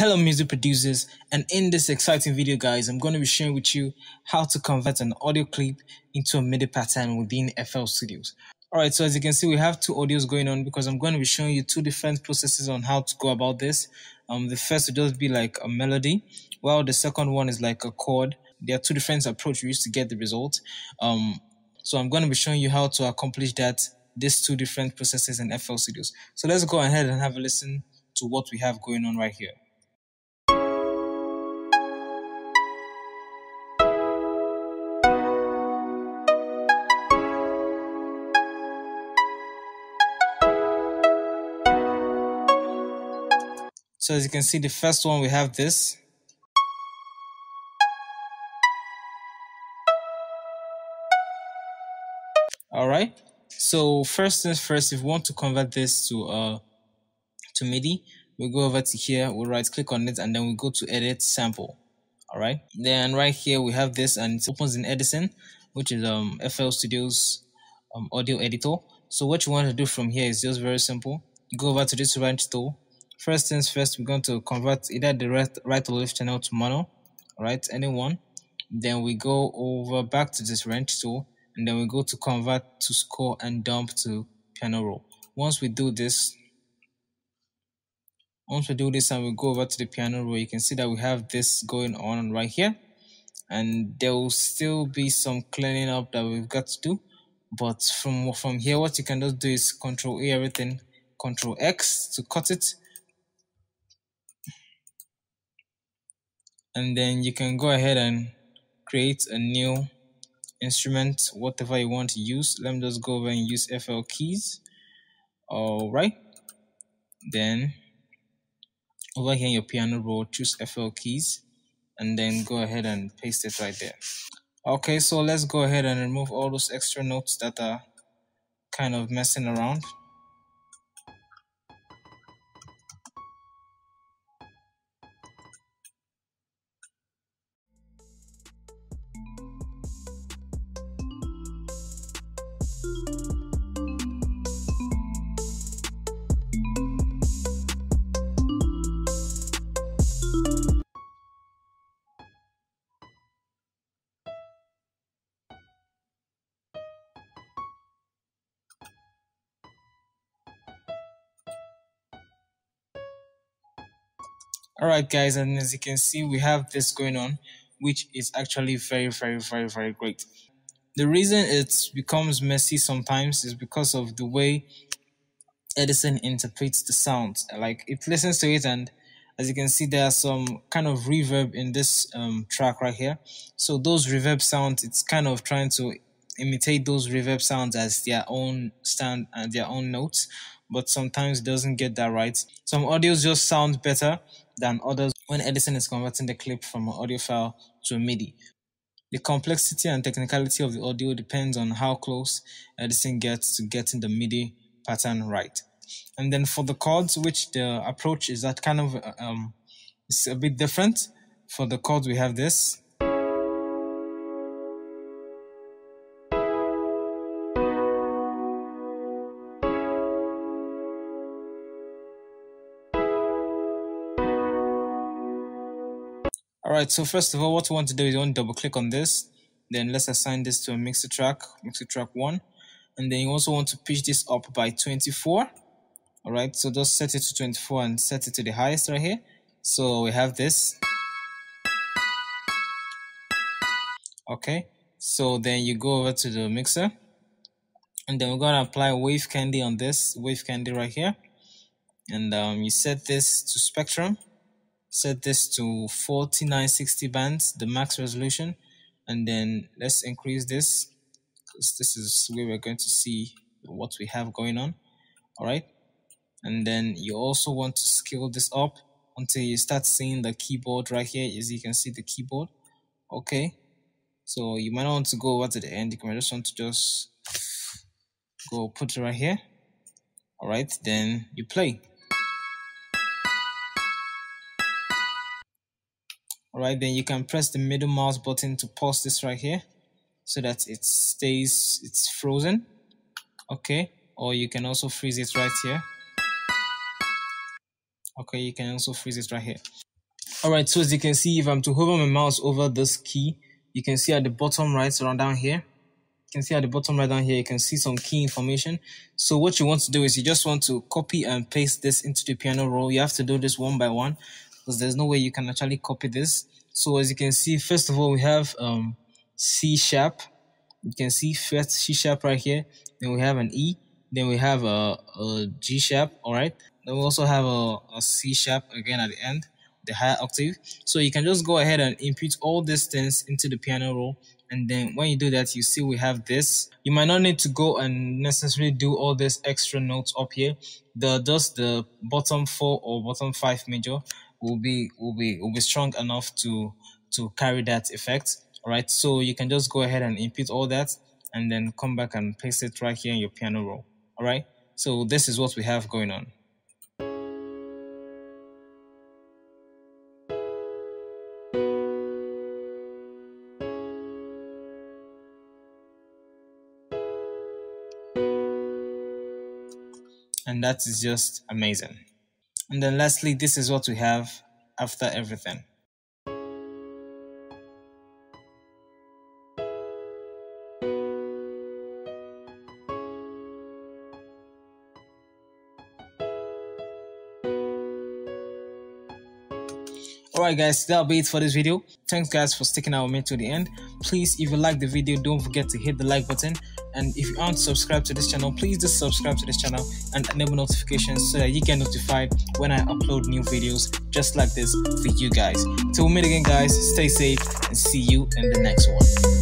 Hello music producers, and in this exciting video guys, I'm going to be sharing with you how to convert an audio clip into a MIDI pattern within FL Studio. Alright, so as you can see we have two audios going on because I'm going to be showing you two different processes on how to go about this. The first will just be like a melody, while the second one is like a chord. There are two different approaches we use to get the result. So I'm going to be showing you how to accomplish that, these two different processes in FL Studio. So let's go ahead and have a listen to what we have going on right here. So as you can see, the first one we have this. Alright, so first things first, if we want to convert this to MIDI, we'll go over to here, we'll right click on it, and then we'll go to edit sample. Alright, then right here we have this and it opens in Edison, which is FL Studio's audio editor. So what you want to do from here is just very simple. You go over to this range tool. First things first, we're going to convert either the right or left channel to mono, alright, anyone. Then we go over back to this wrench tool, and then we go to convert to score and dump to piano roll. Once we do this and we go over to the piano roll, you can see that we have this going on right here. And there will still be some cleaning up that we've got to do. But from here, what you can just do is Control A everything, Control X to cut it. And then you can go ahead and create a new instrument, whatever you want to use. Let me just go over and use FL keys. Alright. Then over here in your piano roll, choose FL keys. And then go ahead and paste it right there. Okay, so let's go ahead and remove all those extra notes that are kind of messing around. Alright guys, and as you can see we have this going on, which is actually very great. The reason it becomes messy sometimes is because of the way Edison interprets the sound. Like, it listens to it, and as you can see there are some kind of reverb in this track right here. So those reverb sounds, it's kind of trying to imitate those reverb sounds as their own sound and their own notes, but sometimes it doesn't get that right. Some audios just sound better than others when Edison is converting the clip from an audio file to a MIDI. The complexity and technicality of the audio depends on how close Edison gets to getting the MIDI pattern right. And then for the chords, which the approach is that kind of it's a bit different. For the chords, we have this. Alright, so first of all, what we want to do is you want to double click on this, then let's assign this to a mixer track 1, and then you also want to pitch this up by 24. Alright, so just set it to 24 and set it to the highest right here. So we have this. Okay, so then you go over to the mixer, and then we're going to apply Wave Candy on this, Wave Candy right here, and you set this to spectrum. Set this to 4960 bands, the max resolution, and then let's increase this because this is where we're going to see what we have going on. Alright, and then you also want to scale this up until you start seeing the keyboard right here. As you can see the keyboard. Okay, so you might not want to go over to the end, you might just want to just go put it right here. Alright, then you play. Alright, then you can press the middle mouse button to pause this right here so that it stays, it's frozen. Okay, or you can also freeze it right here. Okay, you can also freeze it right here. All right, so as you can see, if I'm to hover my mouse over this key, you can see at the bottom right around down here, you can see at the bottom right down here, you can see some key information. So what you want to do is you just want to copy and paste this into the piano roll. You have to do this one by one because there's no way you can actually copy this. So as you can see, first of all, we have C sharp. You can see first C sharp right here. Then we have an E. Then we have a G sharp. All right. Then we also have a C sharp again at the end, the higher octave. So you can just go ahead and input all these things into the piano roll. And then when you do that, you see we have this. You might not need to go and necessarily do all these extra notes up here. Just the bottom 4 or bottom 5 major will be strong enough to carry that effect. All right, so you can just go ahead and input all that and then come back and paste it right here in your piano roll. All right, so this is what we have going on. And that is just amazing. And then lastly, this is what we have after everything. Alright guys, that'll be it for this video. Thanks guys for sticking out with me to the end. Please, if you like the video, don't forget to hit the like button. And if you aren't subscribed to this channel, please just subscribe to this channel and enable notifications so that you get notified when I upload new videos just like this for you guys. Till we meet again guys, stay safe and see you in the next one.